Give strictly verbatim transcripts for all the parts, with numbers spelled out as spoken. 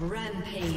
Rampage.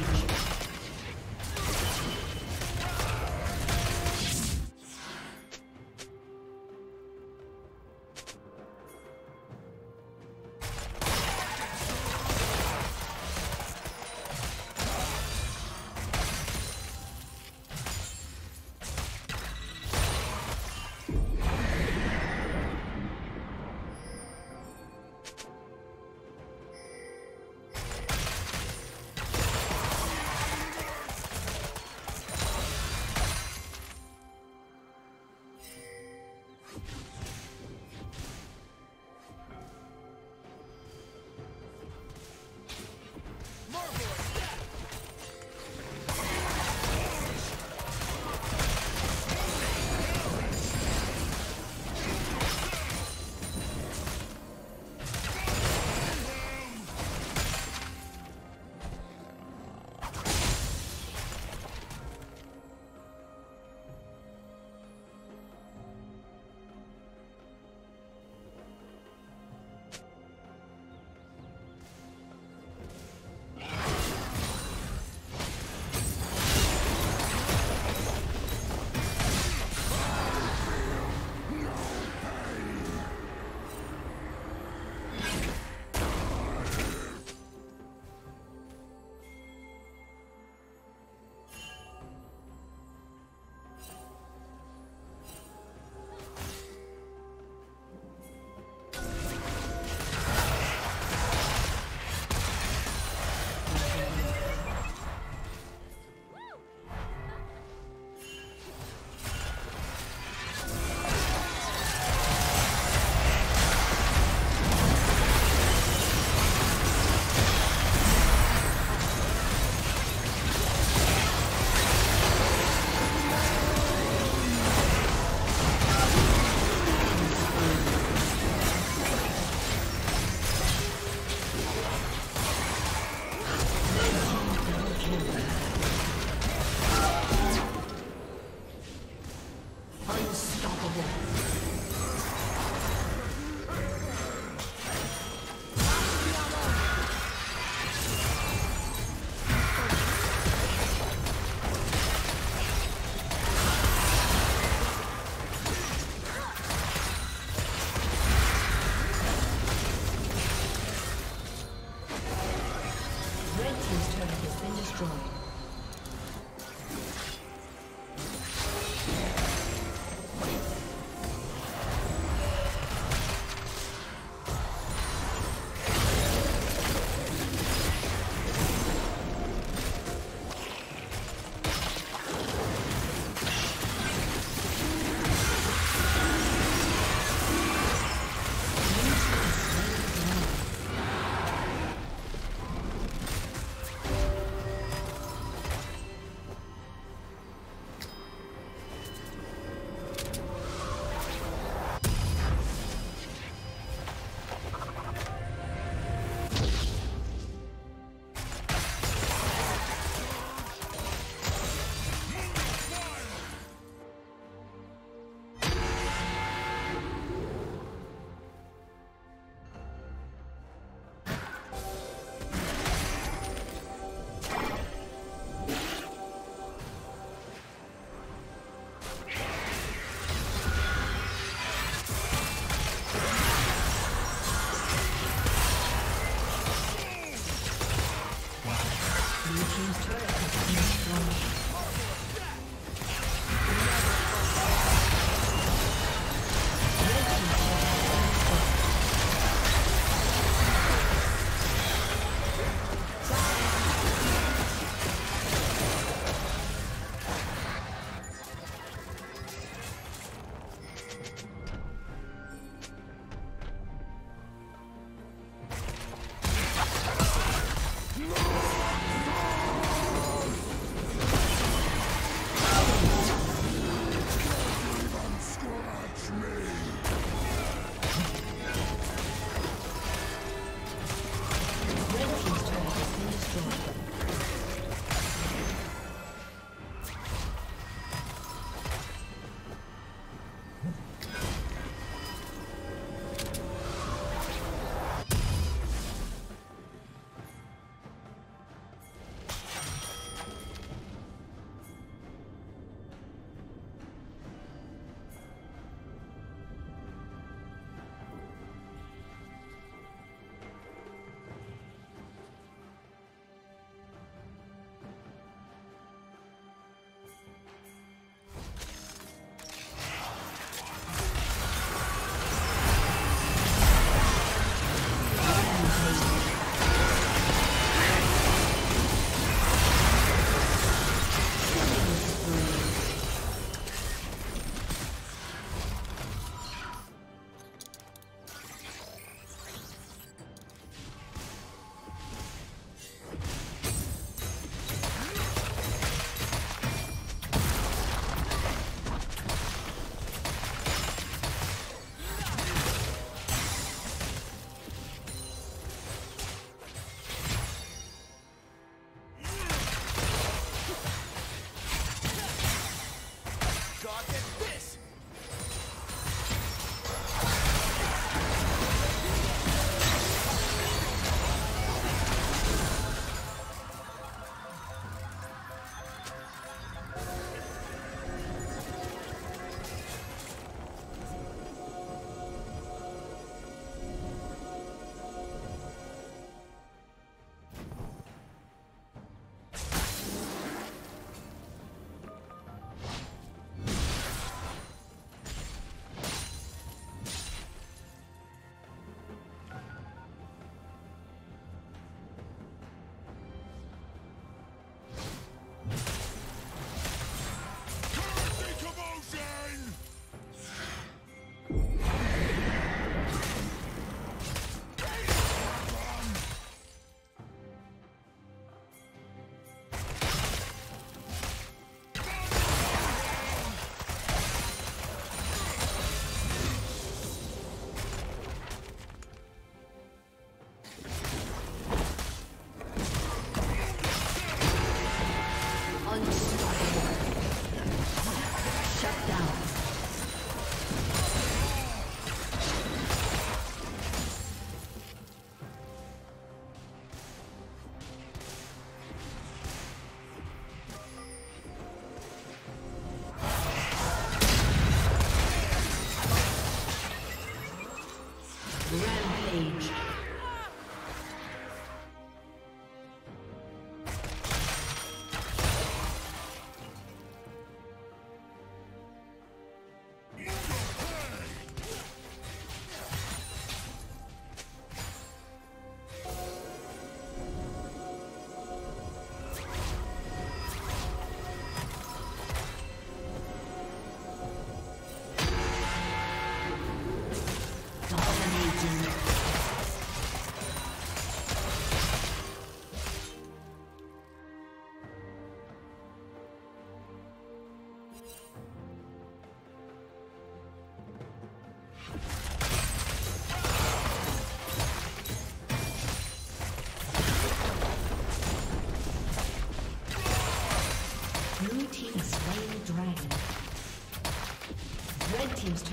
You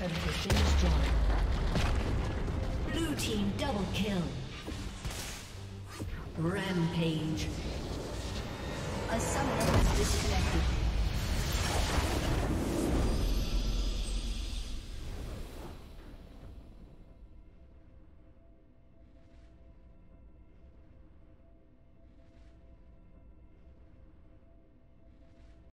turret has been destroyed. Blue team double kill. Rampage. A summoner has disconnected.